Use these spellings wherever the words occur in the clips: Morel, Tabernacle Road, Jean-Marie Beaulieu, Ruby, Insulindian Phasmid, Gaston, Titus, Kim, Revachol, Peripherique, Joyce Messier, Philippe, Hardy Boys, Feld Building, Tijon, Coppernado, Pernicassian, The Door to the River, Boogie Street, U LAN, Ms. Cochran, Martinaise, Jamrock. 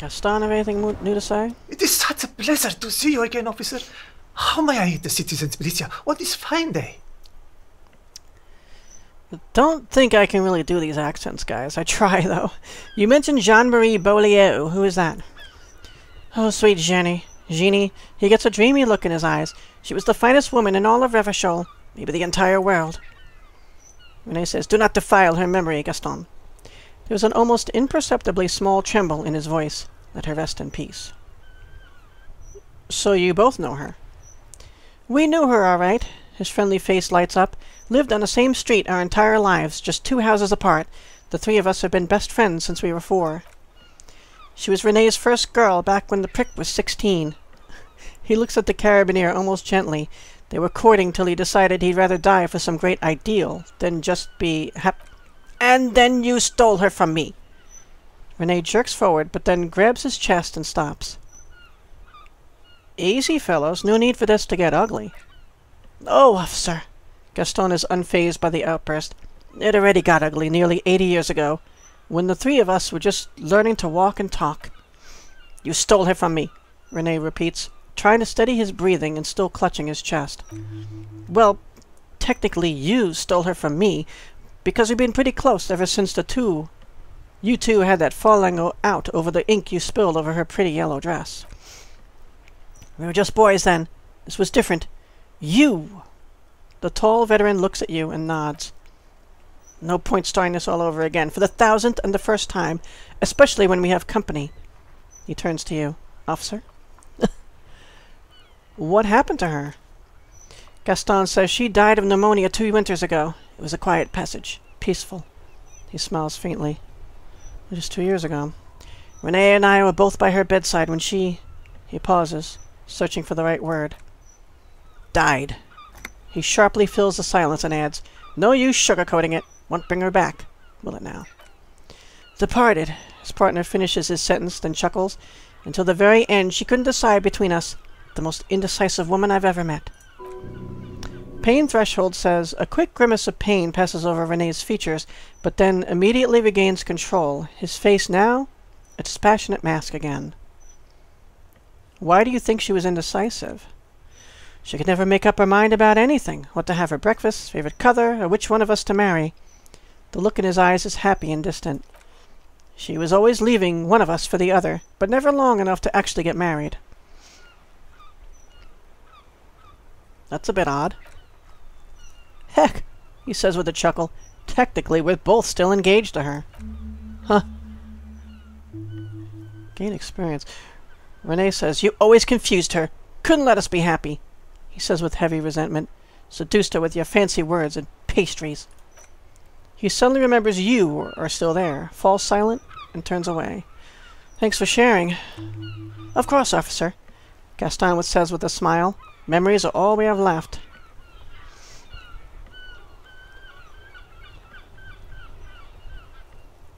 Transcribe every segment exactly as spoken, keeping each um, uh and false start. Gaston, have anything new to say? It is such a pleasure to see you again, officer. How may I aid the citizens, militia, on this fine day? Don't think I can really do these accents, guys. I try, though. You mentioned Jean-Marie Beaulieu. Who is that? Oh, sweet Jenny. Jeannie. He gets a dreamy look in his eyes. She was the finest woman in all of Revachol, maybe the entire world. Rene says, do not defile her memory, Gaston. There was an almost imperceptibly small tremble in his voice. Let her rest in peace. So you both know her. We knew her, all right. His friendly face lights up. Lived on the same street our entire lives, just two houses apart. The three of us have been best friends since we were four. She was Renee's first girl back when the prick was sixteen. He looks at the carabiner almost gently. They were courting till he decided he'd rather die for some great ideal than just be hap- And then you stole her from me! Renee jerks forward, but then grabs his chest and stops. Easy, fellows. No need for this to get ugly. Oh, officer! Gaston is unfazed by the outburst. It already got ugly nearly eighty years ago, when the three of us were just learning to walk and talk. You stole her from me, Renee repeats, trying to steady his breathing and still clutching his chest. Well, technically you stole her from me, because we've been pretty close ever since the two... You two had that falling out over the ink you spilled over her pretty yellow dress. We were just boys then. This was different. You! The tall veteran looks at you and nods. No point starting this all over again, for the thousandth and the first time, especially when we have company. He turns to you. Officer? What happened to her? Gaston says she died of pneumonia two winters ago. It was a quiet passage. Peaceful. He smiles faintly. Just two years ago. Renee and I were both by her bedside when she... He pauses, searching for the right word. Died. He sharply fills the silence and adds, No use sugarcoating it. Won't bring her back. Will it now? Departed. His partner finishes his sentence, then chuckles. Until the very end, she couldn't decide between us. The most indecisive woman I've ever met. Pain Threshold says, a quick grimace of pain passes over Renee's features, but then immediately regains control. His face now, a dispassionate mask again. Why do you think she was indecisive? She could never make up her mind about anything. What to have for breakfast, favorite color, or which one of us to marry. The look in his eyes is happy and distant. She was always leaving one of us for the other, but never long enough to actually get married. That's a bit odd. Heck, he says with a chuckle. Technically, we're both still engaged to her. Huh. Gain experience. Renee says, You always confused her. Couldn't let us be happy. He says with heavy resentment. Seduced her with your fancy words and pastries. He suddenly remembers you are still there, falls silent, and turns away. Thanks for sharing. Of course, officer. Gaston says with a smile. Memories are all we have left.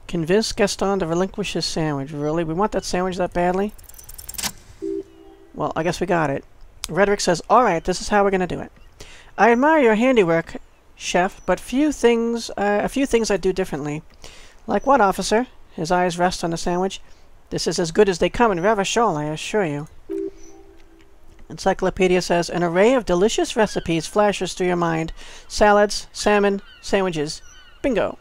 Convince Gaston to relinquish his sandwich. Really? We want that sandwich that badly? Well, I guess we got it. Rhetoric says, Alright, this is how we're going to do it. I admire your handiwork, chef, but few things, uh, a few things I do differently. Like what, officer? His eyes rest on the sandwich. This is as good as they come in Revachol, I assure you. Encyclopedia says, An array of delicious recipes flashes through your mind. Salads, salmon, sandwiches. Bingo.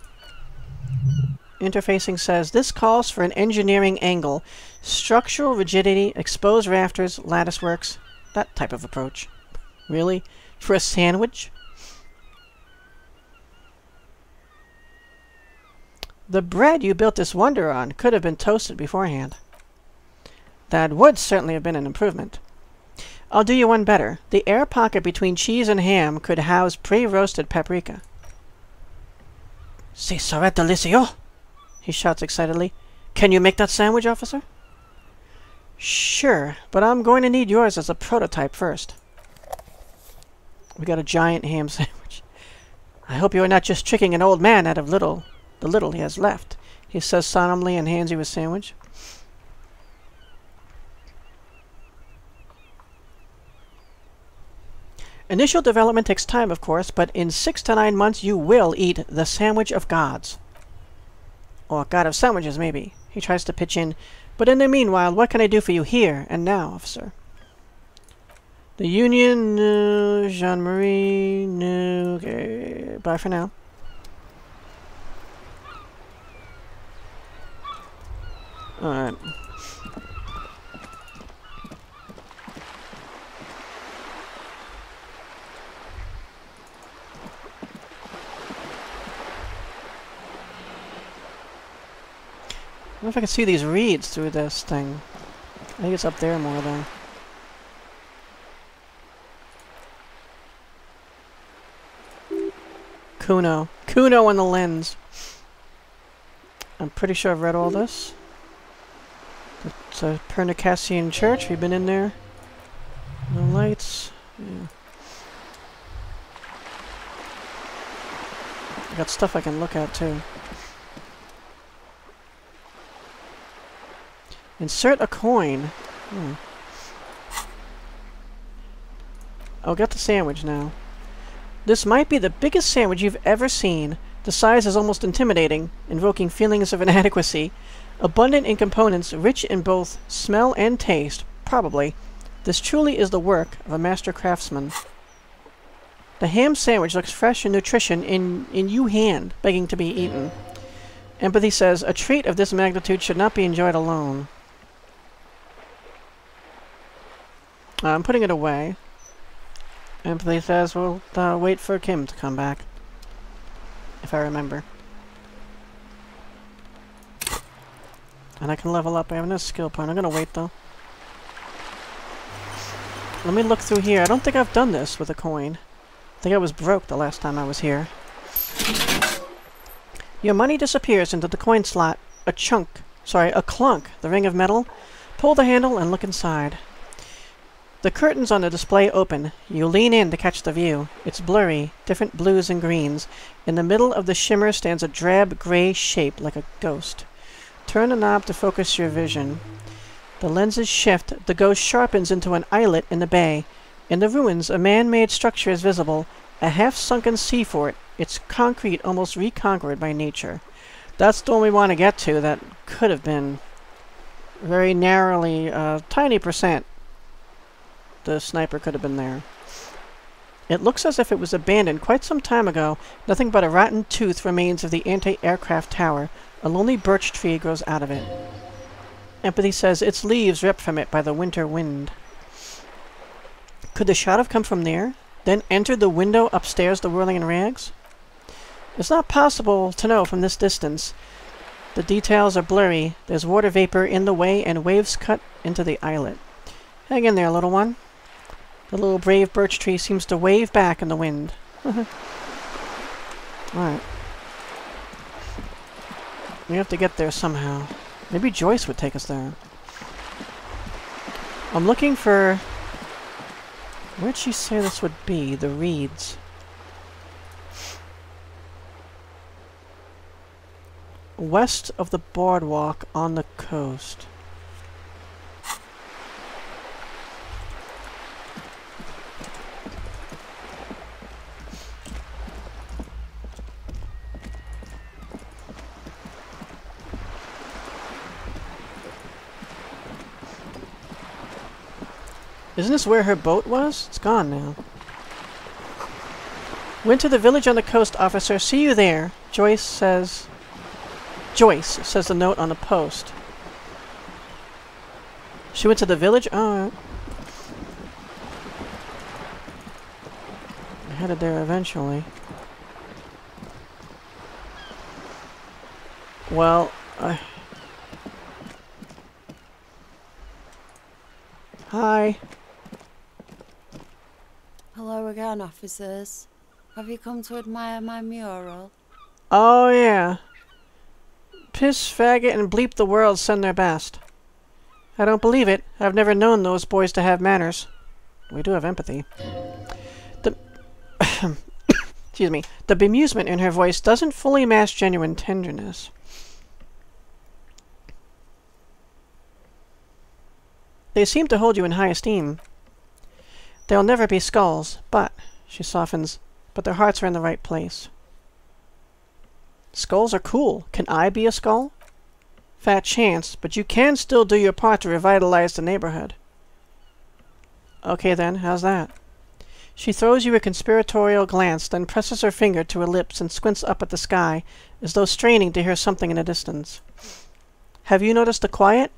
Interfacing says, This calls for an engineering angle. Structural rigidity, exposed rafters, latticeworks. That type of approach. Really? For a sandwich? The bread you built this wonder on could have been toasted beforehand. That would certainly have been an improvement. I'll do you one better. The air pocket between cheese and ham could house pre-roasted paprika. C'est serait délicieux! He shouts excitedly. Can you make that sandwich, officer? Sure, but I'm going to need yours as a prototype first. We got a giant ham sandwich. I hope you are not just tricking an old man out of little, the little he has left, he says solemnly and hands you his sandwich. Initial development takes time, of course, but in six to nine months you will eat the sandwich of gods. Or god of sandwiches, maybe. He tries to pitch in, But in the meanwhile, what can I do for you here and now, officer? The Union, no. Jean-Marie, no. Okay, bye for now. Alright. I don't know if I can see these reeds through this thing. I think it's up there more though. Kuno. Kuno and the lens. I'm pretty sure I've read all this. It's a Pernicassian church. We've been in there. No lights. Yeah. I got stuff I can look at too. Insert a coin. Hmm. Oh, got the sandwich now. This might be the biggest sandwich you've ever seen. The size is almost intimidating, invoking feelings of inadequacy. Abundant in components, rich in both smell and taste, probably. This truly is the work of a master craftsman. The ham sandwich looks fresh and nutrition in, in you hand, begging to be eaten. Empathy says, a treat of this magnitude should not be enjoyed alone. Uh, I'm putting it away. Empathy says we'll uh, wait for Kim to come back. If I remember. And I can level up. I have no skill point. I'm gonna wait though. Let me look through here. I don't think I've done this with a coin. I think I was broke the last time I was here. Your money disappears into the coin slot. A chunk. Sorry, a clunk. The ring of metal. Pull the handle and look inside. The curtains on the display open. You lean in to catch the view. It's blurry, different blues and greens. In the middle of the shimmer stands a drab gray shape like a ghost. Turn the knob to focus your vision. The lenses shift. The ghost sharpens into an islet in the bay. In the ruins, a man-made structure is visible, a half-sunken sea fort. It's concrete, almost reconquered by nature. That's the one we want to get to. That could have been very narrowly, uh, tiny percent. The sniper could have been there. It looks as if it was abandoned quite some time ago. Nothing but a rotten tooth remains of the anti-aircraft tower. A lonely birch tree grows out of it. Empathy says its leaves ripped from it by the winter wind. Could the shot have come from there, then entered the window upstairs to whirling in rags? It's not possible to know from this distance. The details are blurry. There's water vapor in the way and waves cut into the islet. Hang in there, little one. The little brave birch tree seems to wave back in the wind. Alright. We have to get there somehow. Maybe Joyce would take us there. I'm looking for... Where'd she say this would be? The reeds. West of the boardwalk on the coast. Isn't this where her boat was? It's gone now. Went to the village on the coast, officer. See you there. Joyce says... Joyce says the note on the post. She went to the village? Oh. I headed there eventually. Well, I... Hi. Hello again, officers. Have you come to admire my mural? Oh, yeah. Piss, faggot, and bleep the world send their best. I don't believe it. I've never known those boys to have manners. We do have empathy. The... Excuse me. The bemusement in her voice doesn't fully mask genuine tenderness. They seem to hold you in high esteem. They'll never be skulls, but... She softens. But their hearts are in the right place. Skulls are cool. Can I be a skull? Fat chance, but you can still do your part to revitalize the neighborhood. Okay then, how's that? She throws you a conspiratorial glance, then presses her finger to her lips and squints up at the sky, as though straining to hear something in the distance. Have you noticed the quiet?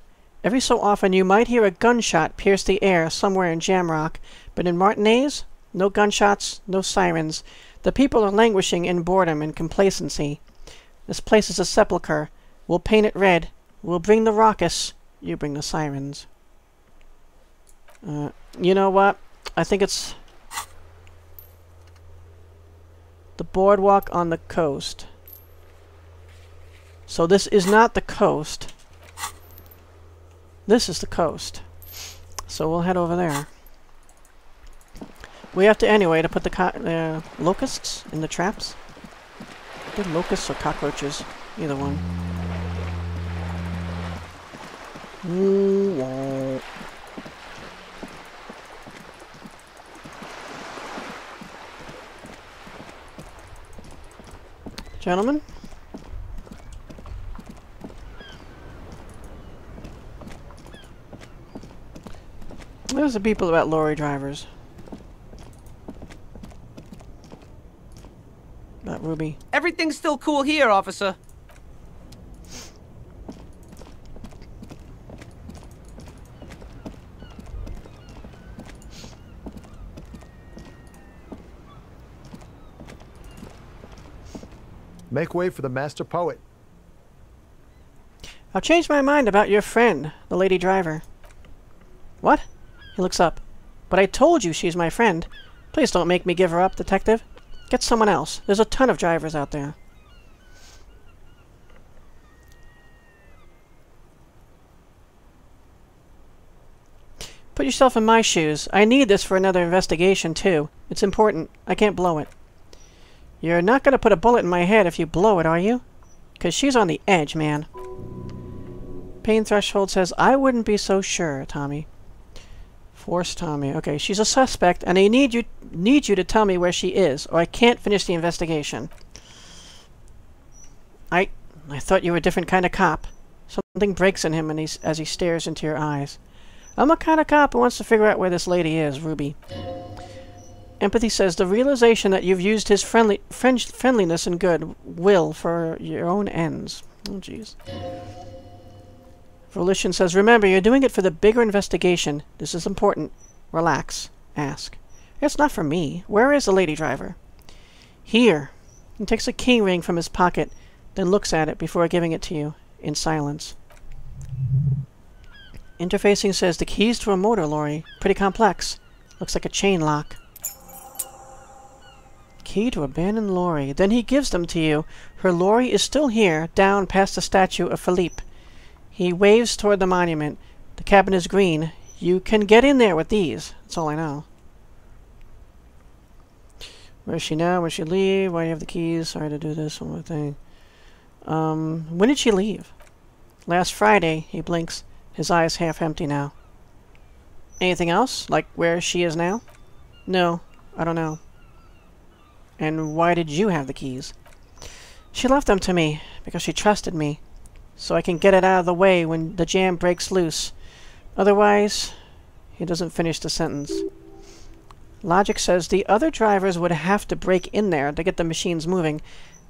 Every so often you might hear a gunshot pierce the air somewhere in Jamrock, but in Martinaise, no gunshots, no sirens. The people are languishing in boredom and complacency. This place is a sepulchre. We'll paint it red. We'll bring the raucous. You bring the sirens. Uh, you know what? I think it's the boardwalk on the coast. So this is not the coast. This is the coast. So we'll head over there. We have to anyway to put the co uh, locusts in the traps. They're locusts or cockroaches. Either one. Ooh, gentlemen? There's the people about lorry drivers. About Ruby. Everything's still cool here, officer. Make way for the master poet. I've changed my mind about your friend, the lady driver. What? He looks up. But I told you she's my friend. Please don't make me give her up, detective. Get someone else. There's a ton of drivers out there. Put yourself in my shoes. I need this for another investigation, too. It's important. I can't blow it. You're not going to put a bullet in my head if you blow it, are you? Because she's on the edge, man. Pain Threshold says, I wouldn't be so sure, Tommy. Force Tommy. Okay, she's a suspect, and I need you, need you to tell me where she is, or I can't finish the investigation. I I thought you were a different kind of cop. Something breaks in him and he's, as he stares into your eyes. I'm a kind of cop who wants to figure out where this lady is, Ruby. Empathy says, the realization that you've used his friendly, friend, friendliness and good will for your own ends. Oh, jeez. Volition says, remember, you're doing it for the bigger investigation. This is important. Relax. Ask. It's not for me. Where is the lady driver? Here. He takes a key ring from his pocket, then looks at it before giving it to you in silence. Interfacing says, the keys to a motor lorry. Pretty complex. Looks like a chain lock. Key to abandoned lorry. Then he gives them to you. Her lorry is still here, down past the statue of Philippe. He waves toward the monument. The cabin is green. You can get in there with these. That's all I know. Where is she now? Where did she leave? Why do you have the keys? Sorry to do this one more thing. Um, when did she leave? Last Friday. He blinks. His eyes half empty now. Anything else? Like where she is now? No. I don't know. And why did you have the keys? She left them to me, because she trusted me, so I can get it out of the way when the jam breaks loose. Otherwise, he doesn't finish the sentence. Logic says the other drivers would have to break in there to get the machines moving,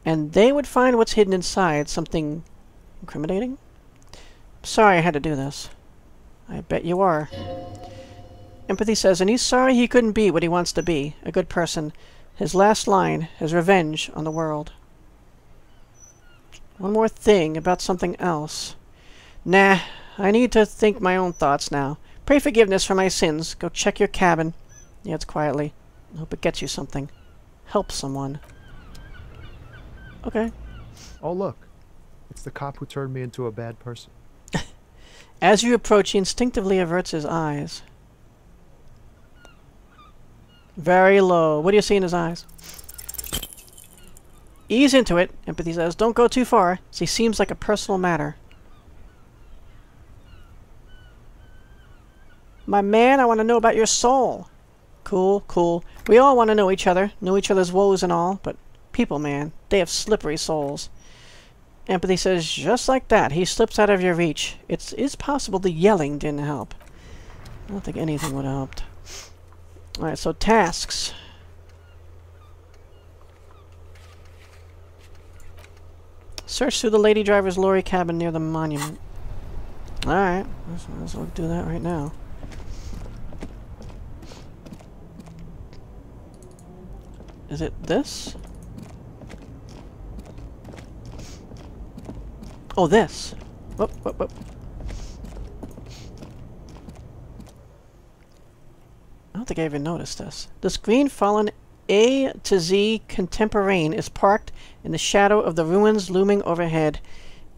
and they would find what's hidden inside, something incriminating? Sorry I had to do this. I bet you are. Empathy says, and he's sorry he couldn't be what he wants to be, a good person. His last line, his revenge on the world. One more thing about something else. Nah, I need to think my own thoughts now. Pray forgiveness for my sins. Go check your cabin. Yeah, it's quietly. I hope it gets you something. Help someone. Okay. Oh, look. It's the cop who turned me into a bad person. As you approach, he instinctively averts his eyes. Very low. What do you see in his eyes? Ease into it, Empathy says. Don't go too far. It seems like a personal matter. My man, I want to know about your soul. Cool, cool. We all want to know each other, know each other's woes and all, but people, man, they have slippery souls. Empathy says, just like that, he slips out of your reach. It's, it's possible the yelling didn't help. I don't think anything would have helped. Alright, so tasks. Search through the lady driver's lorry cabin near the monument. Alright, let's, let's look, do that right now. Is it this? Oh, this. Whoop, whoop, whoop. I don't think I even noticed this. This green fallen A to Z contemporain is parked in the shadow of the ruins looming overhead.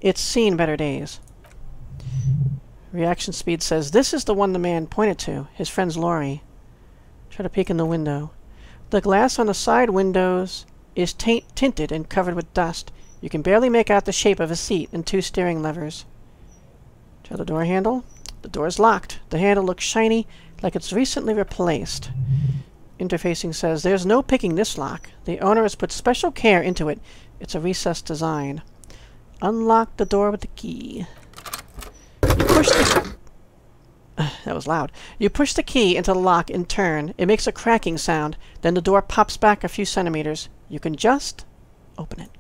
It's seen better days. Reaction speed says, this is the one the man pointed to, his friend's lorry. Try to peek in the window. The glass on the side windows is taint tinted and covered with dust. You can barely make out the shape of a seat and two steering levers. Try the door handle. The door is locked. The handle looks shiny, like it's recently replaced. Interfacing says, there's no picking this lock. The owner has put special care into it. It's a recessed design. Unlock the door with the key. You push the... that was loud. You push the key into the lock and turn. It makes a cracking sound. Then the door pops back a few centimeters. You can just open it.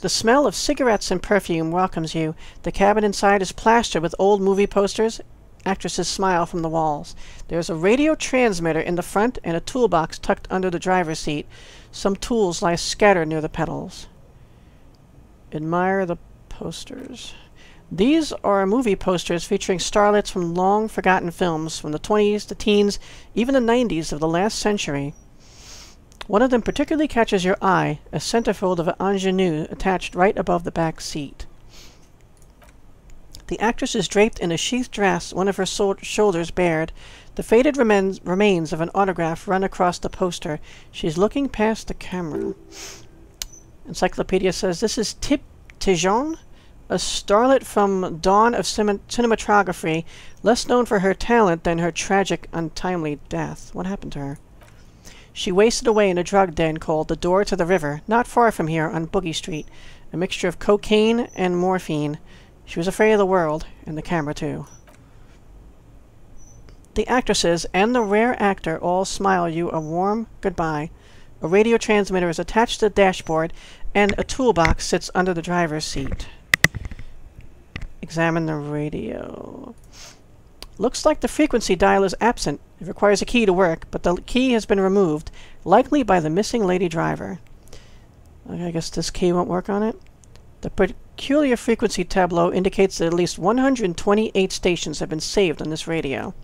The smell of cigarettes and perfume welcomes you. The cabin inside is plastered with old movie posters. Actresses smile from the walls. There's a radio transmitter in the front and a toolbox tucked under the driver's seat. Some tools lie scattered near the pedals. Admire the posters. These are movie posters featuring starlets from long-forgotten films from the twenties, the teens, even the nineties of the last century. One of them particularly catches your eye, a centerfold of an ingenue attached right above the back seat. The actress is draped in a sheath dress, one of her so shoulders bared. The faded remains, remains of an autograph run across the poster. She's looking past the camera. Encyclopedia says, this is Tijon, a starlet from dawn of cin cinematography, less known for her talent than her tragic, untimely death. What happened to her? She wasted away in a drug den called The Door to the River, not far from here on Boogie Street. A mixture of cocaine and morphine. She was afraid of the world, and the camera too. The actresses and the rare actor all smile you a warm goodbye. A radio transmitter is attached to the dashboard, and a toolbox sits under the driver's seat. Examine the radio. Looks like the frequency dial is absent. It requires a key to work, but the key has been removed, likely by the missing lady driver. Okay, I guess this key won't work on it. The peculiar frequency tableau indicates that at least one hundred twenty-eight stations have been saved on this radio.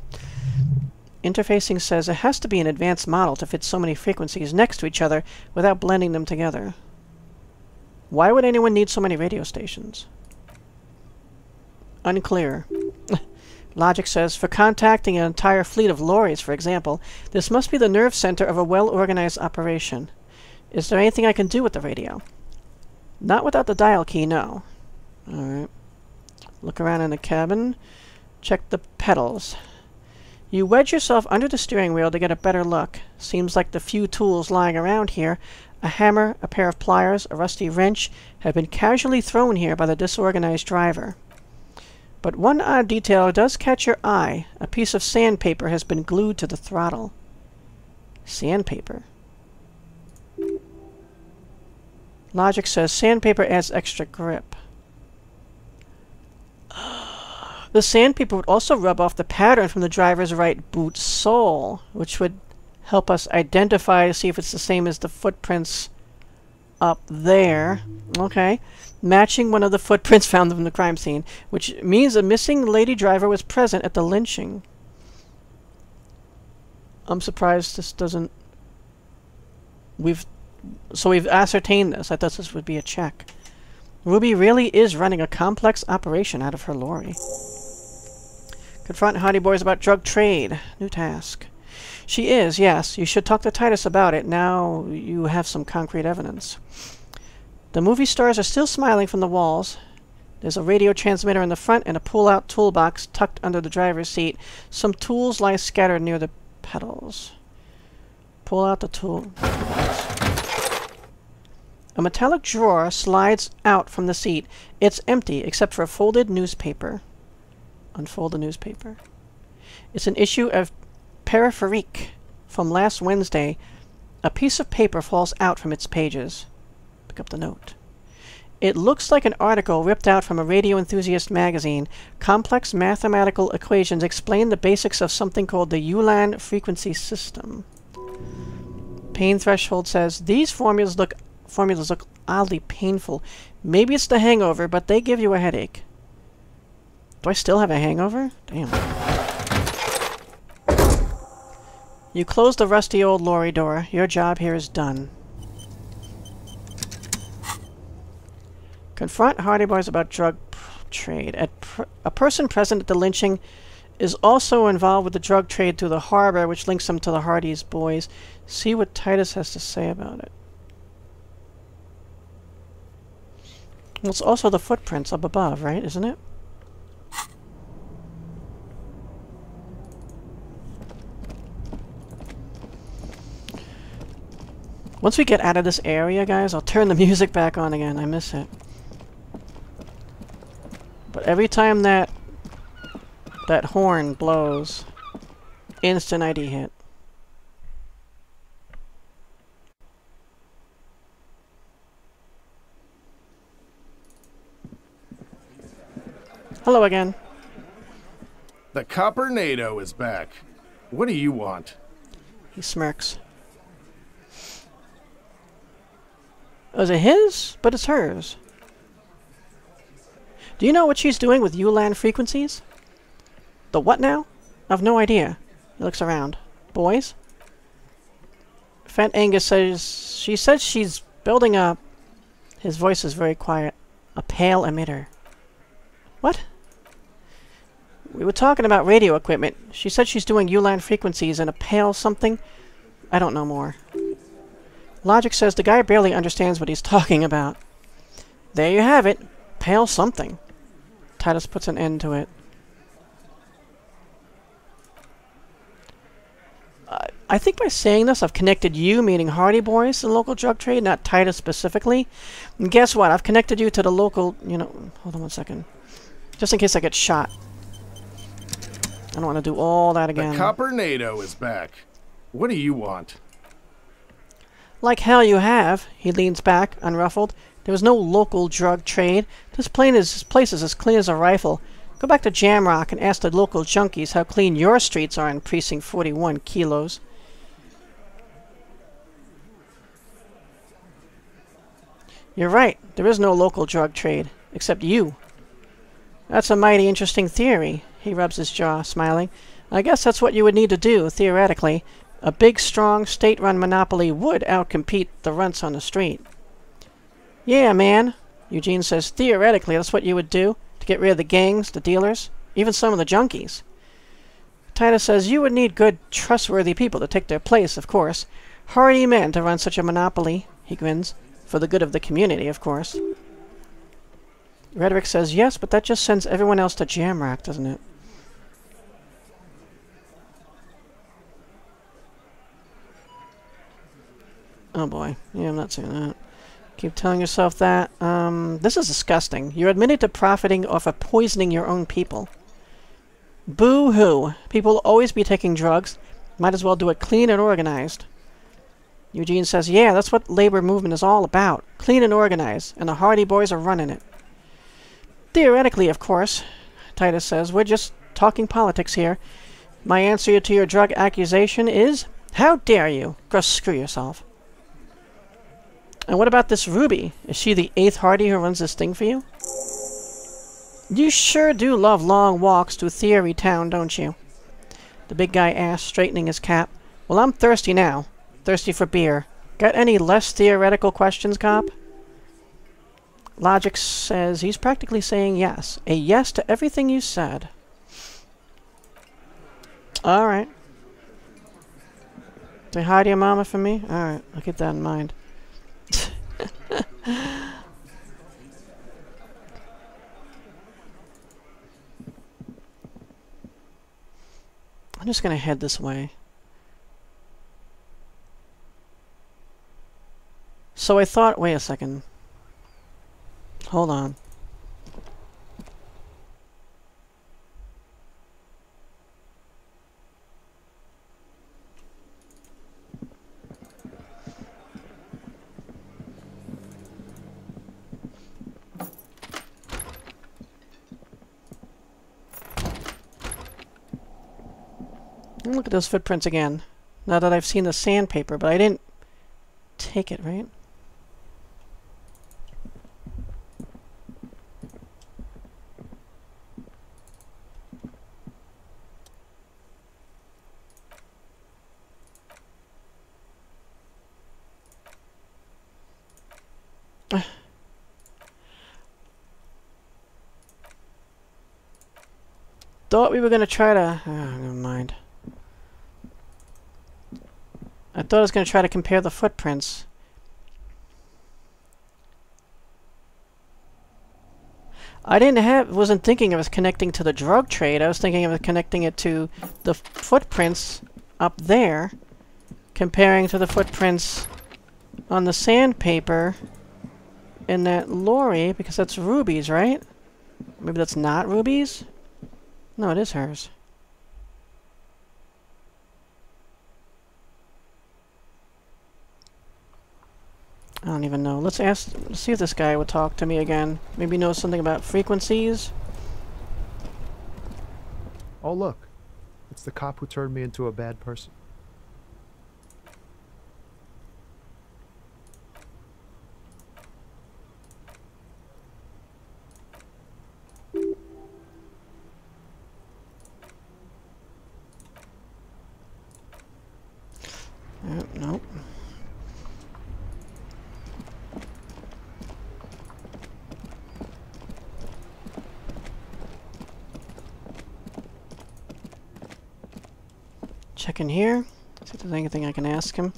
Interfacing says it has to be an advanced model to fit so many frequencies next to each other without blending them together. Why would anyone need so many radio stations? Unclear. Logic says, for contacting an entire fleet of lorries, for example, this must be the nerve center of a well-organized operation. Is there anything I can do with the radio? Not without the dial key, no. Alright. Look around in the cabin. Check the pedals. You wedge yourself under the steering wheel to get a better look. Seems like the few tools lying around here, a hammer, a pair of pliers, a rusty wrench, have been casually thrown here by the disorganized driver. But one odd detail does catch your eye. A piece of sandpaper has been glued to the throttle. Sandpaper. Logic says sandpaper adds extra grip. The sandpaper would also rub off the pattern from the driver's right boot sole, which would help us identify to see if it's the same as the footprints up there. Okay. Matching one of the footprints found from the crime scene, which means a missing lady driver was present at the lynching. I'm surprised this doesn't... We've... So we've ascertained this. I thought this would be a check. Ruby really is running a complex operation out of her lorry. Confront Howdy Boys about drug trade. New task. She is, yes. You should talk to Titus about it. Now you have some concrete evidence. The movie stars are still smiling from the walls. There's a radio transmitter in the front and a pull-out toolbox tucked under the driver's seat. Some tools lie scattered near the pedals. Pull out the tool. A metallic drawer slides out from the seat. It's empty except for a folded newspaper. Unfold the newspaper. It's an issue of Peripherique from last Wednesday. A piece of paper falls out from its pages. Pick up the note. It looks like an article ripped out from a radio enthusiast magazine. Complex mathematical equations explain the basics of something called the U LAN frequency system. Pain threshold says, these formulas look formulas look oddly painful. Maybe it's the hangover, but they give you a headache. Do I still have a hangover? Damn. You close the rusty old lorry door. Your job here is done. Confront Hardyboys about drug trade. At pr a person present at the lynching is also involved with the drug trade through the harbor, which links them to the Hardy's boys. See what Titus has to say about it. Well, it's also the footprints up above, right? Isn't it? Once we get out of this area, guys, I'll turn the music back on again. I miss it. But every time that that horn blows, instant I D hit. Hello again. The Coppernado is back. What do you want? He smirks. Oh, is it his? But it's hers. Do you know what she's doing with U LAN frequencies? The what now? I've no idea. He looks around. Boys? Fent Angus says she says she's building a... His voice is very quiet. A pale emitter. What? We were talking about radio equipment. She said she's doing U LAN frequencies and a pale something. I don't know more. Logic says the guy barely understands what he's talking about. There you have it. Pale something. Titus puts an end to it. Uh, I think by saying this, I've connected you, meaning Hardy Boys, to the local drug trade, not Titus specifically. And guess what? I've connected you to the local, you know... Hold on one second. Just in case I get shot. I don't want to do all that again. The Coppernado is back. What do you want? Like hell you have. He leans back, unruffled. There was no local drug trade. This plane is, this place is as clean as a rifle. Go back to Jamrock and ask the local junkies how clean your streets are in Precinct forty-one, kilos. You're right. There is no local drug trade. Except you. That's a mighty interesting theory. He rubs his jaw, smiling. I guess that's what you would need to do, theoretically. A big, strong, state-run monopoly would outcompete the runts on the street. Yeah, man, Eugene says, theoretically, that's what you would do to get rid of the gangs, the dealers, even some of the junkies. Titus says, you would need good, trustworthy people to take their place, of course. Hardy men to run such a monopoly, he grins, for the good of the community, of course. Rhetoric says, yes, but that just sends everyone else to Jamrock, doesn't it? Oh boy. Yeah, I'm not saying that. Keep telling yourself that. Um, this is disgusting. You're admitted to profiting off of poisoning your own people. Boo-hoo. People will always be taking drugs. Might as well do it clean and organized. Eugene says, yeah, that's what labor movement is all about. Clean and organized. And the Hardy Boys are running it. Theoretically, of course, Titus says, we're just talking politics here. My answer to your drug accusation is, how dare you? Go screw yourself. And what about this Ruby? Is she the eighth Hardy who runs this thing for you? You sure do love long walks through Theory Town, don't you? The big guy asks, straightening his cap. Well, I'm thirsty now. Thirsty for beer. Got any less theoretical questions, cop? Logic says he's practically saying yes. A yes to everything you said. Alright. Say hi to your mama for me? Alright, I'll keep that in mind. I'm just gonna head this way. So I thought, wait a second. Hold on. Look at those footprints again, now that I've seen the sandpaper, but I didn't take it, right? Thought we were going to try to... Oh, never mind. I thought I was going to try to compare the footprints. I didn't have, wasn't thinking it was connecting to the drug trade. I was thinking of connecting it to the footprints up there, comparing to the footprints on the sandpaper in that lorry, because that's Ruby's, right? Maybe that's not Ruby's? No, it is hers. I don't even know. Let's ask, let's see if this guy would talk to me again. Maybe know something about frequencies. Oh, look. It's the cop who turned me into a bad person. Uh, nope. Check in here, see if there's anything I can ask him.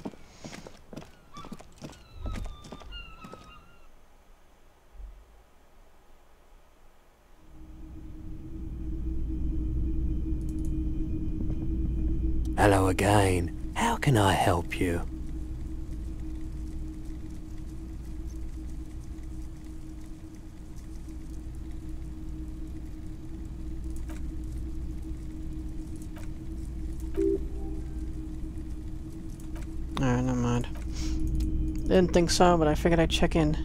Hello again. How can I help you? Didn't think so, but I figured I'd check in.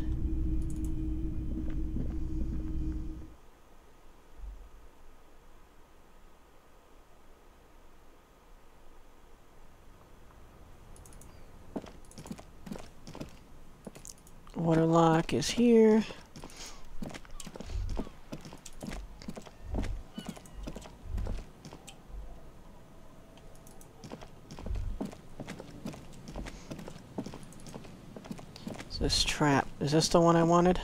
Water lock is here. This trap. Is this the one I wanted?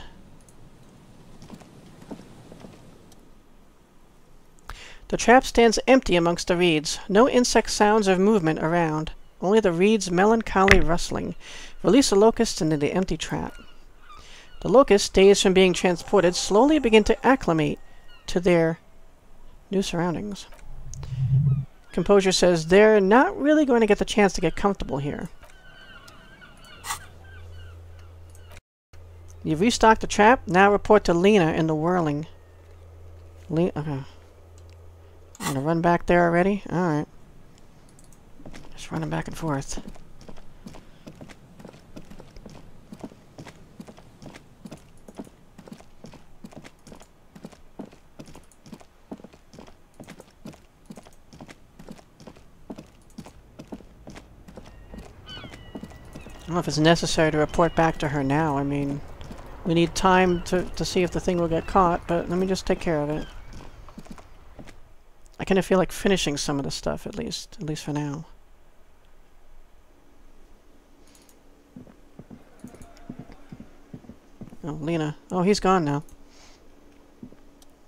The trap stands empty amongst the reeds. No insect sounds of movement around. Only the reeds' melancholy rustling. Release the locusts into the empty trap. The locusts, dazed from being transported, slowly begin to acclimate to their new surroundings. Composure says they're not really going to get the chance to get comfortable here. You've restocked the trap, now report to Lena in the whirling. Le okay. I'm gonna run back there already? Alright. Just running back and forth. I don't know if it's necessary to report back to her now, I mean... We need time to, to see if the thing will get caught, but let me just take care of it. I kind of feel like finishing some of the stuff, at least. At least for now. Oh, Lena. Oh, he's gone now.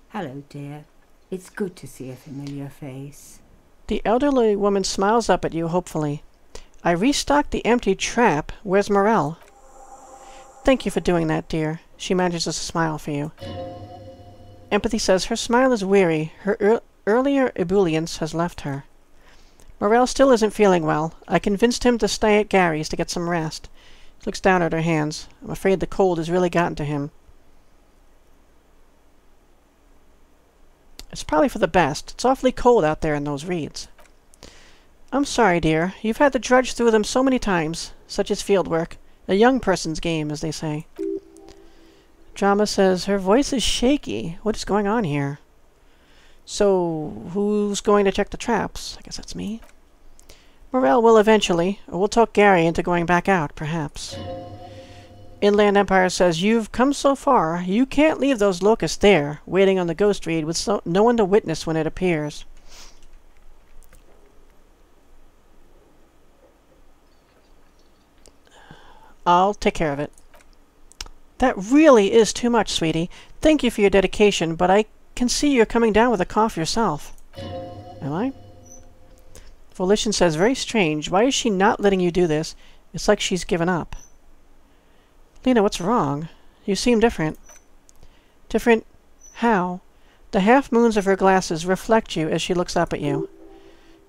Hello, dear. It's good to see a familiar face. The elderly woman smiles up at you, hopefully. I restocked the empty trap. Where's Morel? Thank you for doing that, dear. She manages to smile for you. Empathy says her smile is weary. Her er earlier ebullience has left her. Morel still isn't feeling well. I convinced him to stay at Gary's to get some rest. Looks down at her hands. I'm afraid the cold has really gotten to him. It's probably for the best. It's awfully cold out there in those reeds. I'm sorry, dear. You've had to drudge through them so many times. Such is field work. A young person's game, as they say. Drama says, her voice is shaky. What is going on here? So, who's going to check the traps? I guess that's me. Morel will eventually, or we'll talk Gary into going back out, perhaps. Inland Empire says, you've come so far, you can't leave those locusts there, waiting on the ghost reed with so no one to witness when it appears. I'll take care of it. That really is too much, sweetie. Thank you for your dedication, but I can see you're coming down with a cough yourself. Am I? Volition says, very strange. Why is she not letting you do this? It's like she's given up. Lena, what's wrong? You seem different. Different how? The half-moons of her glasses reflect you as she looks up at you.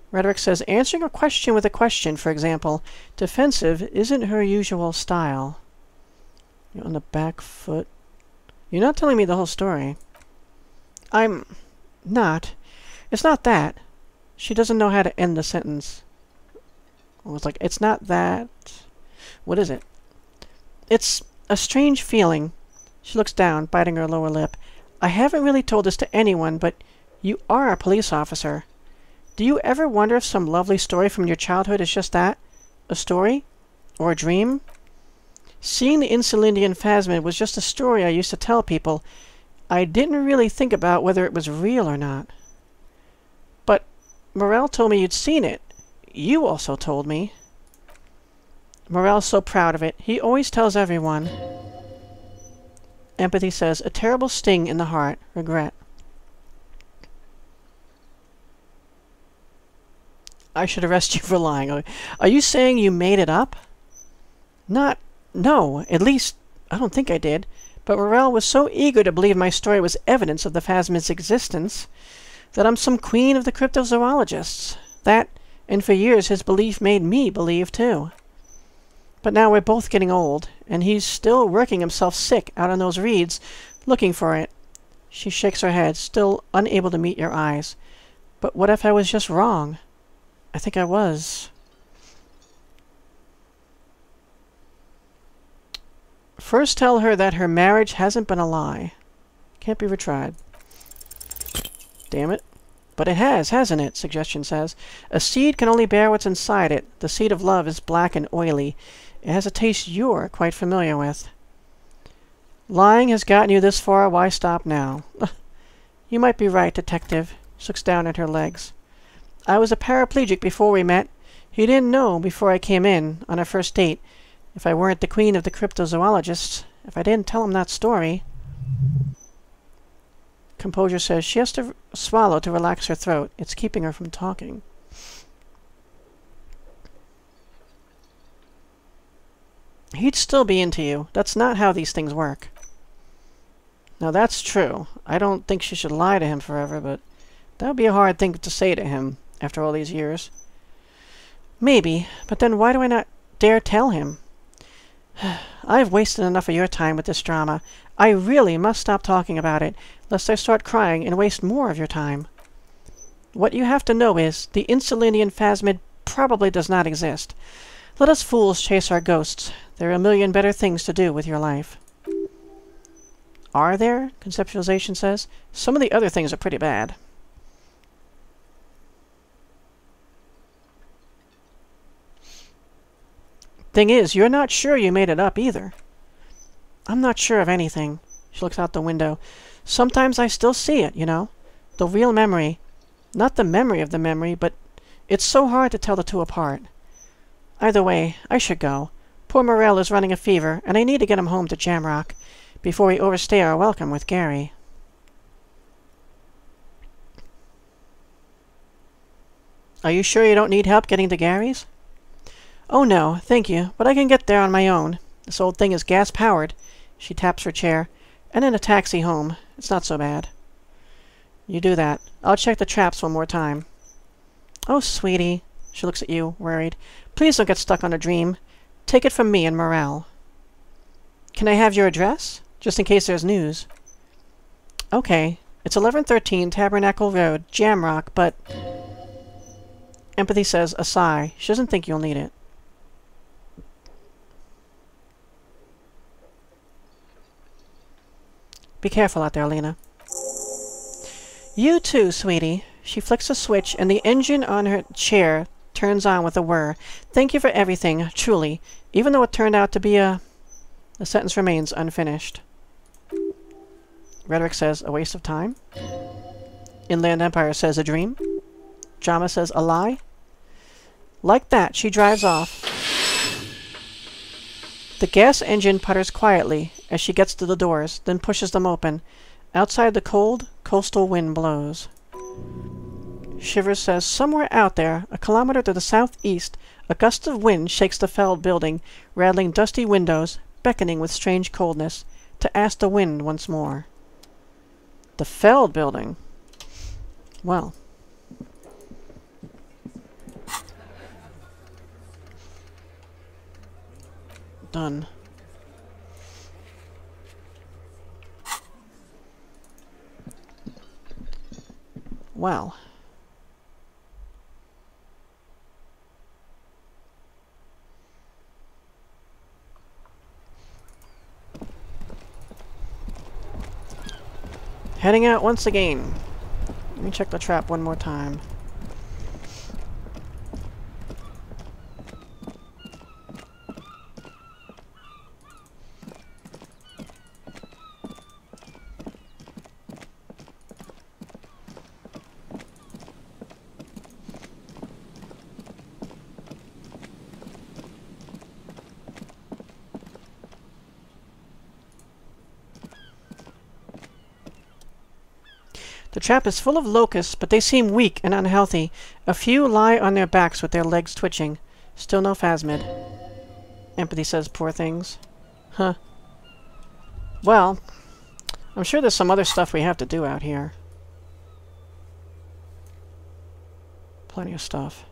Rhetoric says, answering a question with a question, for example. Defensive isn't her usual style. You're on the back foot. You're not telling me the whole story. I'm not. It's not that. She doesn't know how to end the sentence. Well, it's like, it's not that. What is it? It's a strange feeling. She looks down, biting her lower lip. I haven't really told this to anyone, but you are a police officer. Do you ever wonder if some lovely story from your childhood is just that? A story? Or a dream? Seeing the Insulindian Phasmid was just a story I used to tell people. I didn't really think about whether it was real or not. Morel told me you'd seen it. You also told me. Morel's so proud of it. He always tells everyone. Empathy says, a terrible sting in the heart. Regret. I should arrest you for lying. Are you saying you made it up? Not... No. At least, I don't think I did. But Morel was so eager to believe my story was evidence of the Phasmid's existence... that I'm some queen of the cryptozoologists. That, and for years his belief made me believe too. But now we're both getting old, and he's still working himself sick out on those reeds, looking for it. She shakes her head, still unable to meet your eyes. But what if I was just wrong? I think I was. First tell her that her marriage hasn't been a lie. Can't be retried. Damn it. But it has, hasn't it? Suggestion says. A seed can only bear what's inside it. The seed of love is black and oily. It has a taste you're quite familiar with. Lying has gotten you this far. Why stop now? You might be right, Detective. She looks down at her legs. I was a paraplegic before we met. He didn't know before I came in on our first date. If I weren't the queen of the cryptozoologists, if I didn't tell him that story... Composure says she has to swallow to relax her throat. It's keeping her from talking. He'd still be into you. That's not how these things work. Now that's true. I don't think she should lie to him forever, but that would be a hard thing to say to him after all these years. Maybe, but then why do I not dare tell him? I've wasted enough of your time with this drama. I really must stop talking about it, lest I start crying and waste more of your time. What you have to know is, the Insulindian Phasmid probably does not exist. Let us fools chase our ghosts. There are a million better things to do with your life. Are there? Conceptualization says. Some of the other things are pretty bad. Thing is, you're not sure you made it up either. I'm not sure of anything. She looks out the window. Sometimes I still see it, you know. The real memory. Not the memory of the memory, but it's so hard to tell the two apart. Either way, I should go. Poor Morel is running a fever, and I need to get him home to Jamrock before we overstay our welcome with Gary. Are you sure you don't need help getting to Gary's? Oh no, thank you, but I can get there on my own. This old thing is gas-powered. She taps her chair. And in a taxi home. It's not so bad. You do that. I'll check the traps one more time. Oh, sweetie. She looks at you, worried. Please don't get stuck on a dream. Take it from me and Morel. Can I have your address? Just in case there's news. Okay. It's eleven thirteen Tabernacle Road, Jamrock, but... Empathy says a sigh. She doesn't think you'll need it. Be careful out there, Lena. You too, sweetie. She flicks a switch, and the engine on her chair turns on with a whir. Thank you for everything, truly, even though it turned out to be a... The sentence remains unfinished. Rhetoric says, a waste of time. Inland Empire says, a dream. Drama says, a lie. Like that, she drives off. The gas engine putters quietly as she gets to the doors, then pushes them open. Outside, the cold, coastal wind blows. Shivers says, somewhere out there, a kilometer to the southeast, a gust of wind shakes the Feld building, rattling dusty windows, beckoning with strange coldness, to ask the wind once more. The Feld building. Well. Done. Well. Heading out once again. Let me check the trap one more time. The trap is full of locusts, but they seem weak and unhealthy. A few lie on their backs with their legs twitching. Still no Phasmid. Empathy says, poor things. Huh. Well, I'm sure there's some other stuff we have to do out here. Plenty of stuff.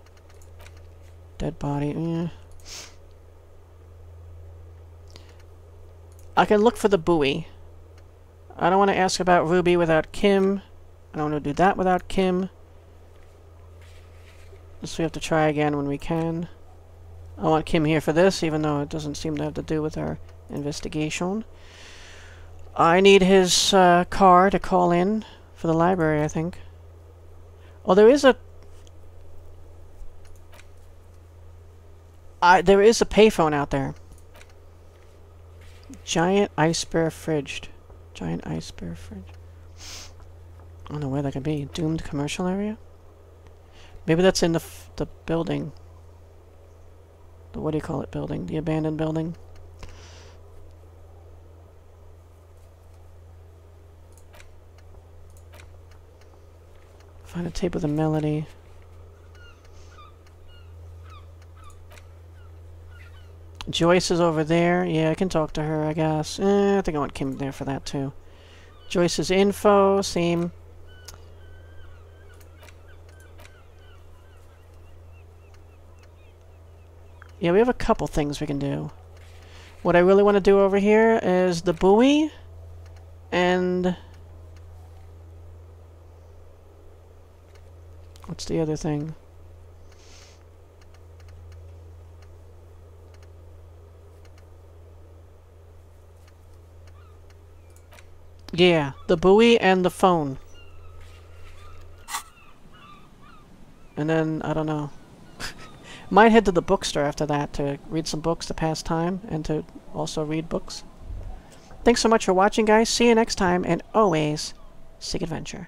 Dead body. Mm. I can look for the buoy. I don't want to ask about Ruby without Kim. I don't want to do that without Kim. So we have to try again when we can. I want Kim here for this, even though it doesn't seem to have to do with our investigation. I need his uh, car to call in for the library, I think. Oh, there is a... I, there is a payphone out there. Giant ice bear fridged. Giant ice bear fridge. I don't know where that could be. Doomed commercial area? Maybe that's in the f the building. The what do you call it building? The abandoned building? Find a tape with a melody. Joyce is over there. Yeah, I can talk to her, I guess. Eh, I think I want Kim there for that, too. Joyce's info, same... Yeah, we have a couple things we can do. What I really want to do over here is the buoy and... What's the other thing? Yeah, the buoy and the phone. And then, I don't know. Might head to the bookstore after that to read some books to pass time and to also read books. Thanks so much for watching, guys. See you next time, and always seek adventure.